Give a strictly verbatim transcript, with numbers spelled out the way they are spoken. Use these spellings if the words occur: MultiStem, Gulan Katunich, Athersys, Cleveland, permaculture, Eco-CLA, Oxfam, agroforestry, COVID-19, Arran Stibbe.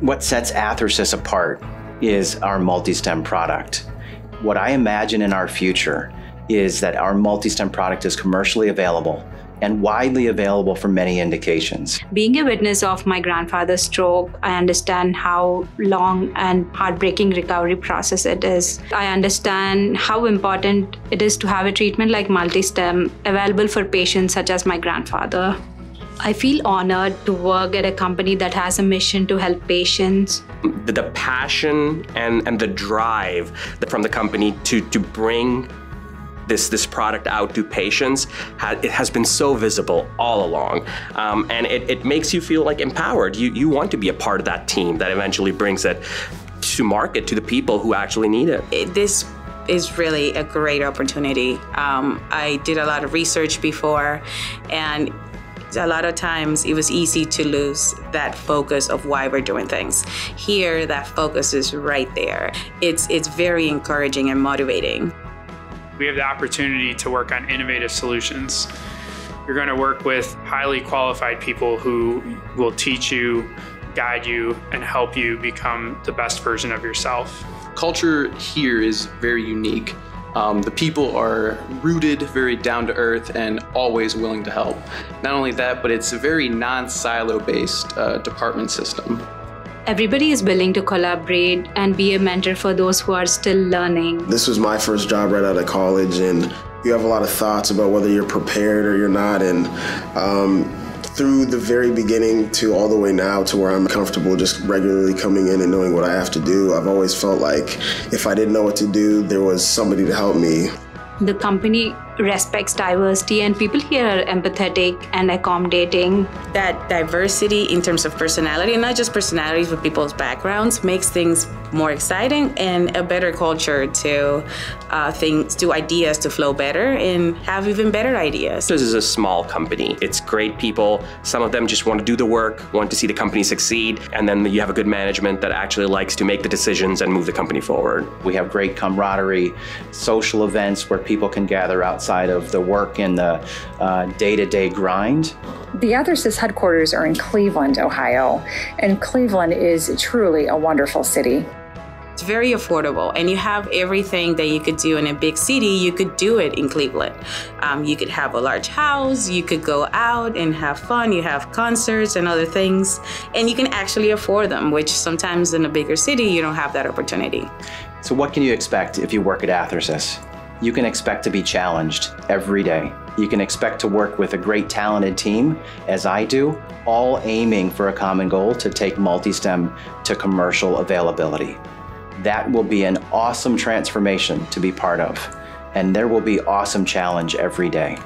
What sets Athersys apart is our MultiStem product. What I imagine in our future is that our MultiStem product is commercially available and widely available for many indications. Being a witness of my grandfather's stroke, I understand how long and heartbreaking recovery process it is. I understand how important it is to have a treatment like MultiStem available for patients such as my grandfather. I feel honored to work at a company that has a mission to help patients. The, the passion and, and the drive from the company to, to bring this, this product out to patients, it has been so visible all along. Um, and it, it makes you feel like empowered. You, you want to be a part of that team that eventually brings it to market to the people who actually need it. it this is really a great opportunity. Um, I did a lot of research before, and a lot of times it was easy to lose that focus of why we're doing things. Here, that focus is right there. It's, it's very encouraging and motivating. We have the opportunity to work on innovative solutions. You're going to work with highly qualified people who will teach you, guide you, and help you become the best version of yourself. Culture here is very unique. Um, the people are rooted, very down to earth, and always willing to help. Not only that, but it's a very non-silo based uh, department system. Everybody is willing to collaborate and be a mentor for those who are still learning. This was my first job right out of college, and you have a lot of thoughts about whether you're prepared or you're not. And um, through the very beginning to all the way now to where I'm comfortable just regularly coming in and knowing what I have to do, I've always felt like if I didn't know what to do, there was somebody to help me. The company respects diversity, and people here are empathetic and accommodating. That diversity in terms of personality, and not just personalities but people's backgrounds, makes things more exciting and a better culture to uh, things, to ideas to flow better and have even better ideas. This is a small company. It's great people. Some of them just want to do the work, want to see the company succeed, and then you have a good management that actually likes to make the decisions and move the company forward. We have great camaraderie, social events where people can gather outside of the work and the uh, day-to-day grind. The Athersys headquarters are in Cleveland, Ohio, and Cleveland is truly a wonderful city. It's very affordable, and you have everything that you could do in a big city. You could do it in Cleveland. Um, you could have a large house, you could go out and have fun, you have concerts and other things, and you can actually afford them, which sometimes in a bigger city you don't have that opportunity. So what can you expect if you work at Athersys? You can expect to be challenged every day. You can expect to work with a great talented team, as I do, all aiming for a common goal to take MultiStem to commercial availability. That will be an awesome transformation to be part of, and there will be awesome challenge every day.